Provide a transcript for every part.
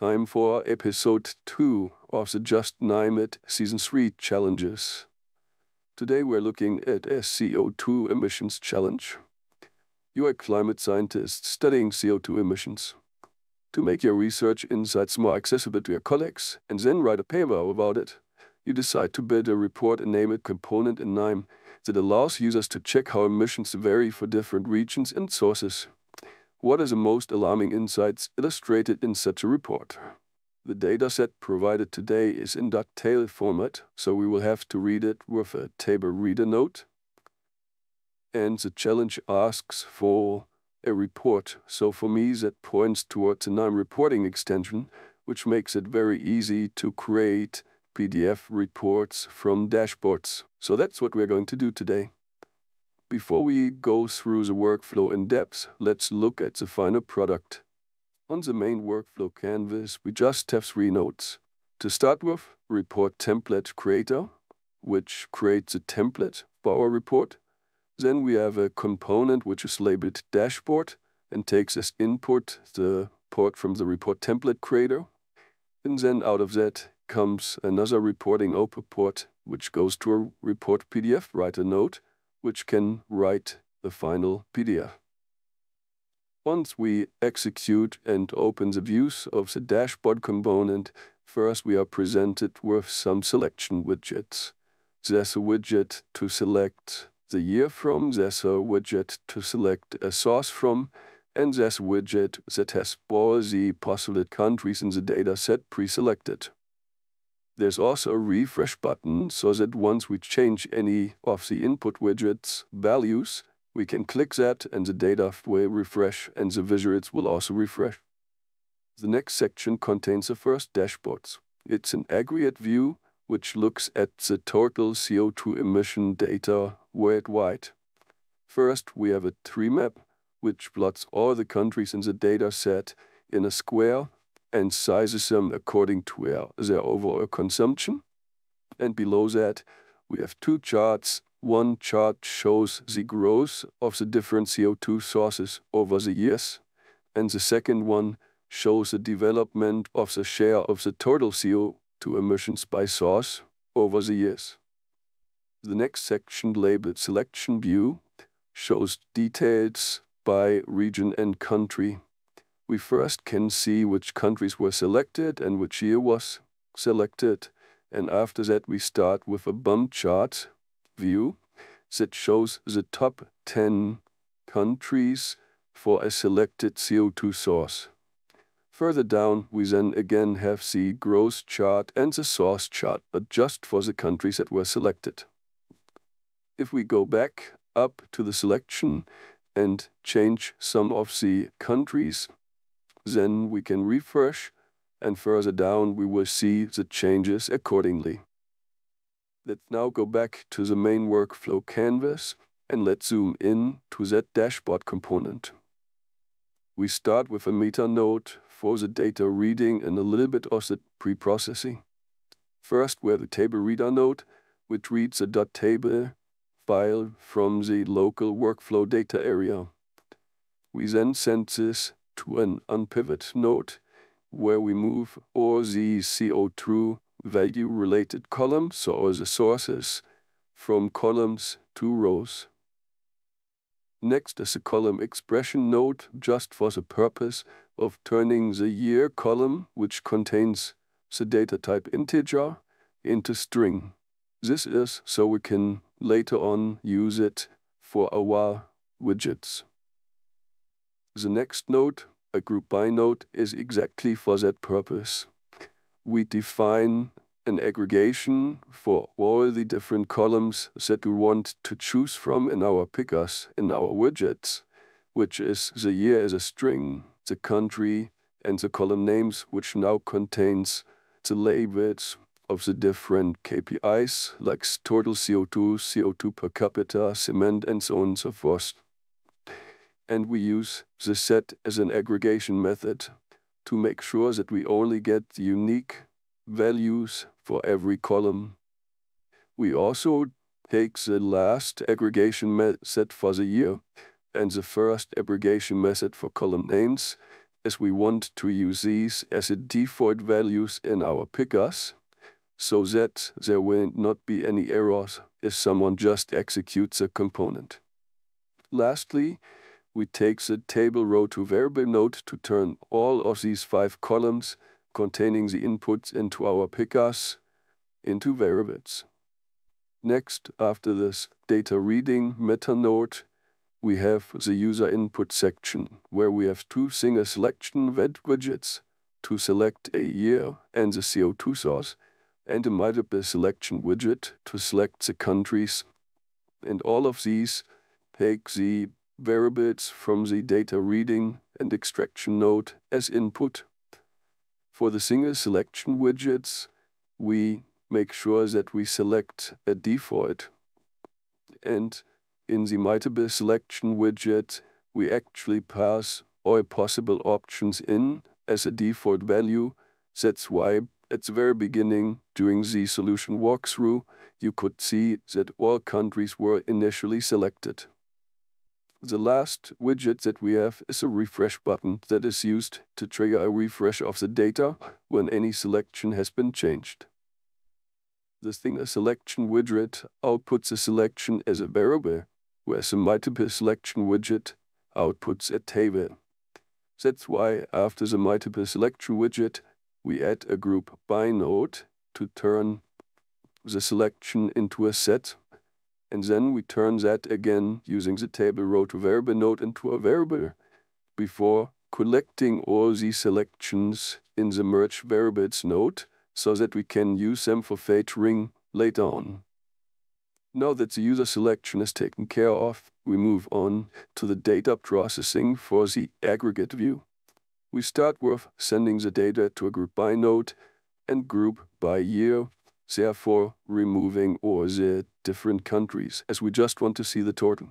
Time for episode 2 of the Just Name It Season 3 challenges. Today we're looking at a CO2 emissions challenge. You are climate scientists studying CO2 emissions. To make your research insights more accessible to your colleagues and then write a paper about it, you decide to build a report and name it Component in KNIME that allows users to check how emissions vary for different regions and sources. What are the most alarming insights illustrated in such a report? The dataset provided today is in ducktail format, so we will have to read it with a table reader note. And the challenge asks for a report, so for me that points towards a KNIME Reporting Extension, which makes it very easy to create PDF reports from dashboards. So that's what we're going to do today. Before we go through the workflow in depth, let's look at the final product. On the main workflow canvas, we just have 3 nodes. To start with, Report Template Creator, which creates a template for our report. Then we have a component which is labeled Dashboard and takes as input the port from the Report Template Creator. And then out of that comes another reporting output port, which goes to a Report PDF Writer node, which can write the final PDF. Once we execute and open the views of the dashboard component, first we are presented with some selection widgets. There's a widget to select the year from, there's a widget to select a source from, and there's a widget that has all the possible countries in the dataset pre-selected. There's also a refresh button so that once we change any of the input widgets' values, we can click that and the data will refresh and the visuals will also refresh. The next section contains the first dashboards. It's an aggregate view which looks at the total CO2 emission data worldwide. First, we have a tree map which plots all the countries in the data set in a square and sizes them according to their overall consumption. And below that, we have 2 charts. One chart shows the growth of the different CO2 sources over the years, and the second one shows the development of the share of the total CO2 emissions by source over the years. The next section, labeled Selection View, shows details by region and country. We first can see which countries were selected and which year was selected, and after that we start with a bump chart view that shows the top 10 countries for a selected CO2 source. Further down we then again have the growth chart and the source chart, but just for the countries that were selected. If we go back up to the selection and change some of the countries, then we can refresh, and further down we will see the changes accordingly. Let's now go back to the main workflow canvas and let's zoom in to that dashboard component. We start with a meta node for the data reading and a little bit of the pre-processing. First, we have the table reader node, which reads the .table file from the local workflow data area. We then send this to an unpivot node where we move all the CO2 value-related columns, so all the sources, from columns to rows. Next is the column expression node, just for the purpose of turning the year column, which contains the data type integer, into string. This is so we can later on use it for our widgets. The next node, a group by node, is exactly for that purpose. We define an aggregation for all the different columns that we want to choose from in our pickers, in our widgets, which is the year as a string, the country, and the column names, which now contains the labels of the different KPIs, like total CO2, CO2 per capita, cement, and so on and so forth. And we use the set as an aggregation method to make sure that we only get unique values for every column. We also take the last aggregation method for the year and the first aggregation method for column names as we want to use these as a default values in our pickers, so that there will not be any errors if someone just executes a component. Lastly, we take the table row to variable node to turn all of these 5 columns containing the inputs into our pickers into variables. Next, after this data reading meta node, we have the user input section, where we have 2 single selection widgets to select a year and the CO2 source, and a multiple selection widget to select the countries. And all of these take the variables from the data reading and extraction node as input. For the single selection widgets, we make sure that we select a default. And in the multiple selection widget, we actually pass all possible options in as a default value. That's why at the very beginning, during the solution walkthrough, you could see that all countries were initially selected. The last widget that we have is a refresh button that is used to trigger a refresh of the data when any selection has been changed. The single selection widget outputs a selection as a variable, whereas the multiple selection widget outputs a table. That's why after the multiple selection widget, we add a group by node to turn the selection into a set. And then we turn that again using the table row to variable node into a variable before collecting all these selections in the merge variables node so that we can use them for filtering later on. Now that the user selection is taken care of, we move on to the data processing for the aggregate view. We start with sending the data to a group by node and group by year, therefore removing all the different countries, as we just want to see the total.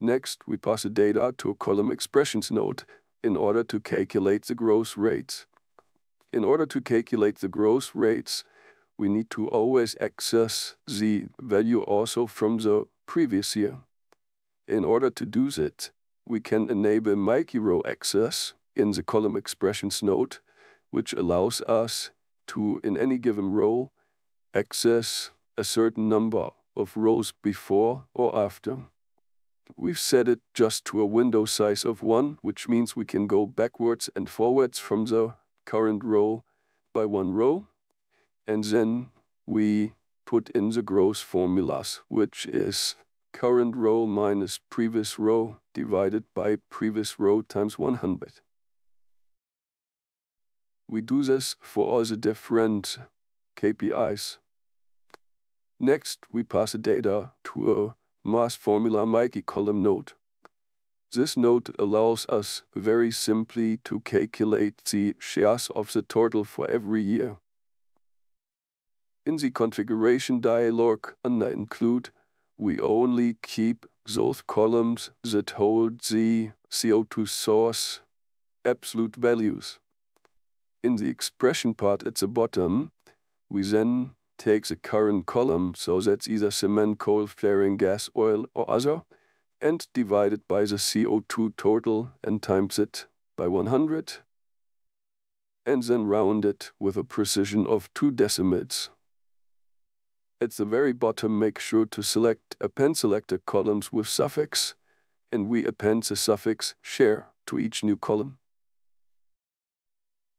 Next, we pass the data to a column expressions node in order to calculate the growth rates. In order to calculate the growth rates, we need to always access the value also from the previous year. In order to do that, we can enable multi-row access in the column expressions node, which allows us to, in any given row, access a certain number of rows before or after. We've set it just to a window size of 1, which means we can go backwards and forwards from the current row by 1 row. And then we put in the growth formulas, which is current row minus previous row divided by previous row times 100. We do this for all the different KPIs. Next, we pass the data to a mass formula multi-column node. This node allows us very simply to calculate the shares of the total for every year. In the configuration dialog under Include, we only keep those columns that hold the CO2 source absolute values. In the expression part at the bottom, we then take the current column, so that's either cement, coal, flaring, gas, oil, or other, and divide it by the CO2 total and times it by 100, and then round it with a precision of 2 decimals. At the very bottom, make sure to select Append Selector columns with suffix, and we append the suffix share to each new column.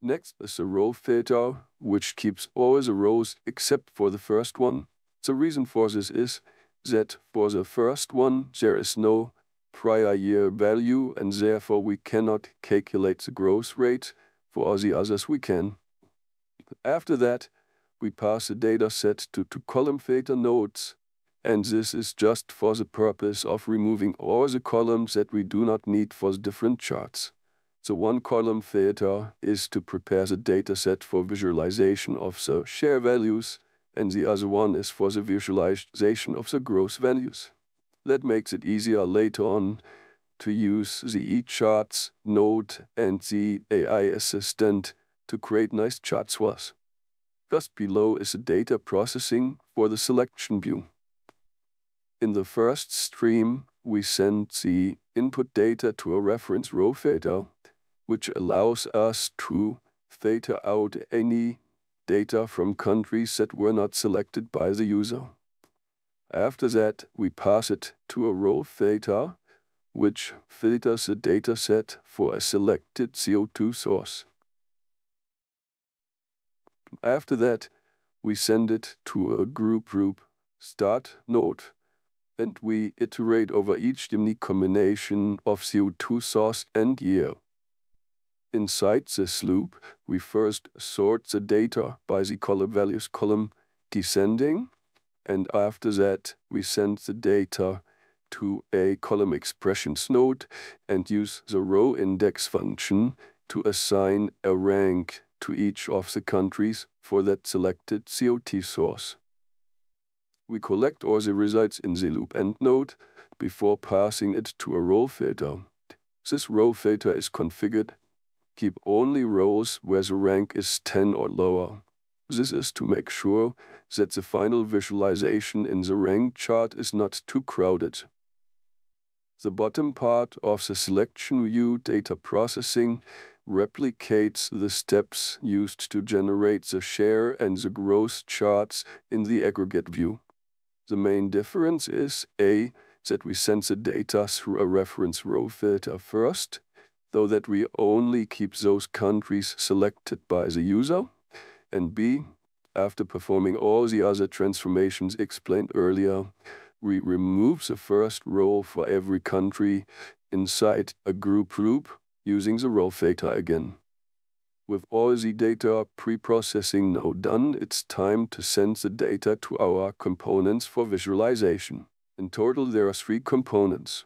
Next is the row filter, which keeps all the rows except for the first one. The reason for this is that for the first one, there is no prior year value, and therefore we cannot calculate the growth rate. For all the others, we can. After that, we pass the data set to 2 column filter nodes, and this is just for the purpose of removing all the columns that we do not need for the different charts. The 1 column filter is to prepare the dataset for visualization of the share values, and the other one is for the visualization of the growth values. That makes it easier later on to use the eCharts node and the AI assistant to create nice charts for us. Just below is the data processing for the selection view. In the first stream, we send the input data to a reference row theta, which allows us to theta out any data from countries that were not selected by the user. After that, we pass it to a row theta, which filters the dataset for a selected CO2 source. After that, we send it to a Group Start node, and we iterate over each unique combination of CO2 source and year. Inside this loop, we first sort the data by the column values column descending, and after that, we send the data to a Column Expressions node and use the rowIndex function to assign a rank to each of the countries for that selected CO2 source. We collect all the results in the loop end node before passing it to a row filter. This row filter is configured keep only rows where the rank is 10 or lower. This is to make sure that the final visualization in the rank chart is not too crowded. The bottom part of the selection view data processing replicates the steps used to generate the share and the growth charts in the aggregate view. The main difference is A, that we send the data through a reference row filter first, so that we only keep those countries selected by the user, and B, after performing all the other transformations explained earlier, we remove the first row for every country inside a group loop using the row filter again. With all the data pre-processing now done, it's time to send the data to our components for visualization. In total, there are 3 components.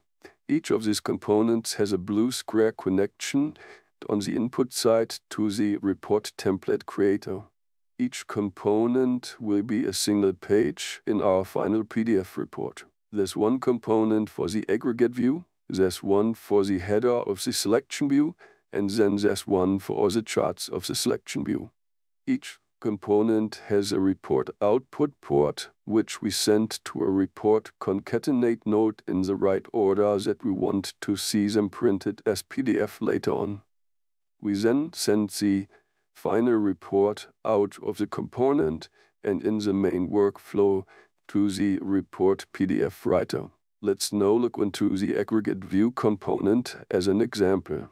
Each of these components has a blue square connection on the input side to the report template creator. Each component will be a single page in our final PDF report. There's one component for the aggregate view, there's one for the header of the selection view, and then there's one for all the charts of the selection view. Each component has a report output port, which we send to a report concatenate node in the right order that we want to see them printed as PDF later on. We then send the final report out of the component and in the main workflow to the report PDF writer. Let's now look into the aggregate view component as an example.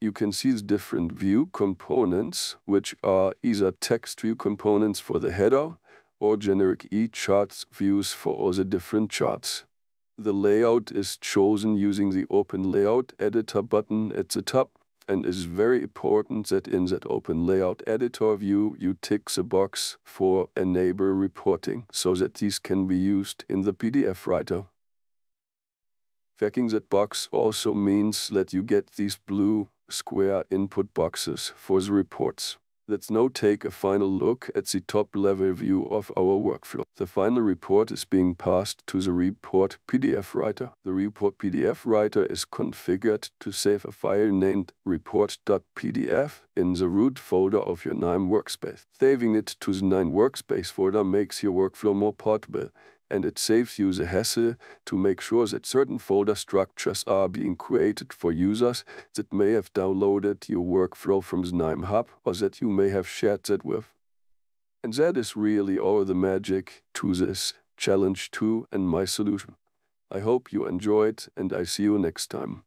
You can see the different view components, which are either text view components for the header or generic eCharts views for all the different charts. The layout is chosen using the Open Layout Editor button at the top, and is very important that in that Open Layout Editor view you tick the box for Enable Reporting so that these can be used in the PDF writer. Checking that box also means that you get these blue square input boxes for the reports. Let's now take a final look at the top-level view of our workflow. The final report is being passed to the report PDF writer. The report PDF writer is configured to save a file named report.pdf in the root folder of your KNIME workspace. Saving it to the KNIME workspace folder makes your workflow more portable, and it saves you the hassle to make sure that certain folder structures are being created for users that may have downloaded your workflow from the KNIME Hub or that you may have shared that with. And that is really all the magic to this challenge 2 and my solution. I hope you enjoyed, and I see you next time.